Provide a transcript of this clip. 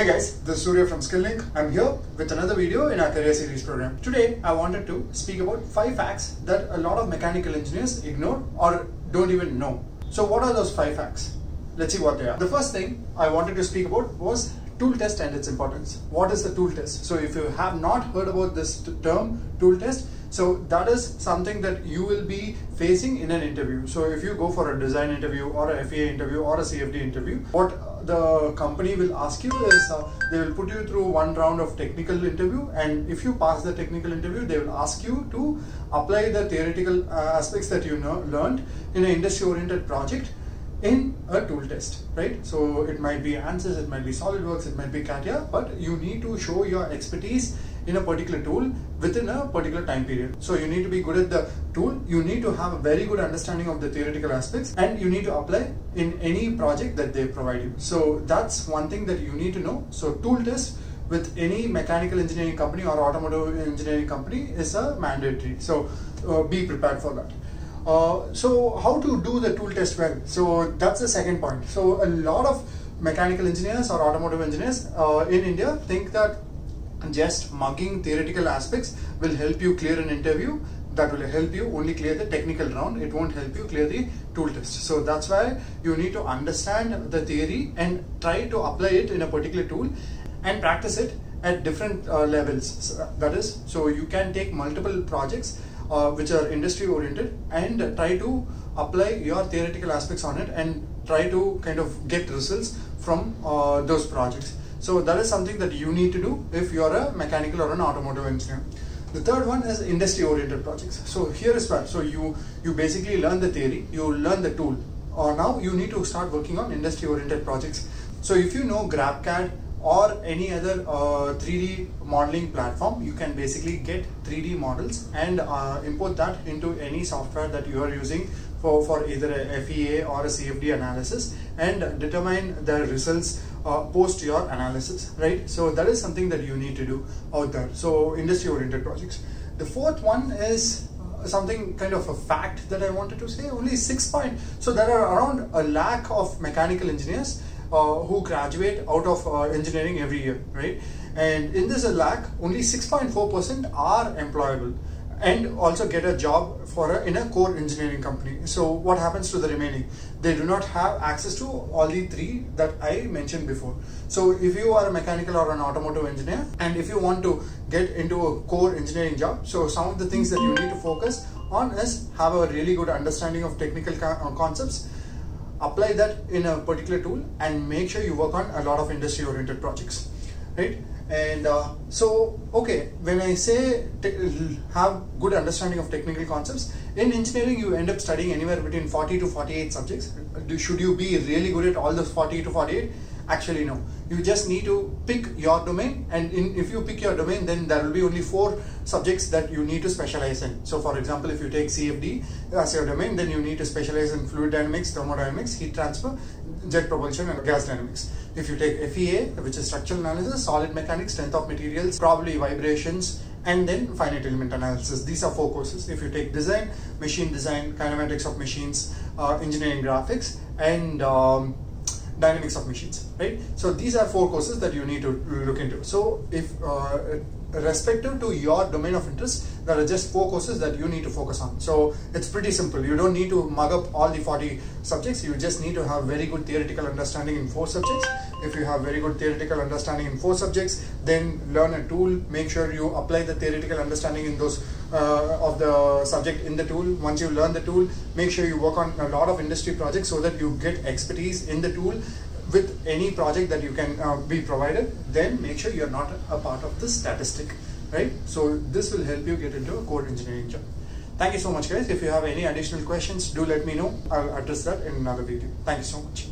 Hey guys, this is Surya from Skilllink. I'm here with another video in our career series program. Today, I wanted to speak about 5 facts that a lot of mechanical engineers ignore or don't even know. So what are those 5 facts? Let's see what they are. The first thing I wanted to speak about was tool test and its importance. What is the tool test? So if you have not heard about this term, tool test, so that is something that you will be facing in an interview. So if you go for a design interview or a FEA interview or a CFD interview, what the company will ask you is they will put you through one round of technical interview, and if you pass the technical interview, they will ask you to apply the theoretical aspects that you learned in an industry-oriented project in a tool test, right? So it might be ANSYS, it might be SOLIDWORKS, it might be CATIA, but you need to show your expertise in a particular tool within a particular time period. So you need to be good at the tool, you need to have a very good understanding of the theoretical aspects, and you need to apply in any project that they provide you. So that's one thing that you need to know. So tool test with any mechanical engineering company or automotive engineering company is a mandatory. So be prepared for that. So how to do the tool test well? So that's the second point. So a lot of mechanical engineers or automotive engineers in India think that just mugging theoretical aspects will help you clear an interview. That will help you only clear the technical round. It won't help you clear the tool test. So that's why you need to understand the theory and try to apply it in a particular tool and practice it at different levels. So that is, so you can take multiple projects which are industry oriented and try to apply your theoretical aspects on it and try to kind of get results from those projects. So that is something that you need to do if you are a mechanical or an automotive engineer. The third one is industry oriented projects. So here is where, so you basically learn the theory, you learn the tool, or now you need to start working on industry oriented projects. So if you know GrabCAD or any other 3D modeling platform, you can basically get 3D models and import that into any software that you are using for either a FEA or a CFD analysis and determine the results post your analysis, right? So that is something that you need to do out there. So industry oriented projects. The fourth one is something kind of a fact that I wanted to say, only 6 points. So there are around a lakh of mechanical engineers who graduate out of engineering every year, right? And in this lakh, only 6.4% are employable and also get a job in a core engineering company. So what happens to the remaining? They do not have access to all the 3 that I mentioned before. So if you are a mechanical or an automotive engineer and if you want to get into a core engineering job, so some of the things that you need to focus on is have a really good understanding of technical concepts, apply that in a particular tool, and make sure you work on a lot of industry oriented projects, right? And so, okay, when I say have good understanding of technical concepts, in engineering you end up studying anywhere between 40 to 48 subjects. Should you be really good at all those 40 to 48? Actually no, you just need to pick your domain, and if you pick your domain, then there will be only 4 subjects that you need to specialize in. So for example, if you take CFD as your domain, then you need to specialize in fluid dynamics, thermodynamics, heat transfer, jet propulsion and gas dynamics. If you take FEA, which is structural analysis, solid mechanics, strength of materials, probably vibrations, and then finite element analysis. These are 4 courses. If you take design, machine design, kinematics of machines, engineering graphics, and dynamics of machines, right? So these are 4 courses that you need to look into. So if respective to your domain of interest, there are just 4 courses that you need to focus on. So it's pretty simple. You don't need to mug up all the 40 subjects. You just need to have very good theoretical understanding in 4 subjects. If you have very good theoretical understanding in 4 subjects, then learn a tool, make sure you apply the theoretical understanding in those of the subject in the tool. Once you learn the tool, make sure you work on a lot of industry projects so that you get expertise in the tool with any project that you can be provided. Then make sure you're not a part of the statistic, right? So this will help you get into a core engineering job. Thank you so much guys. If you have any additional questions, do let me know. I'll address that in another video. Thank you so much.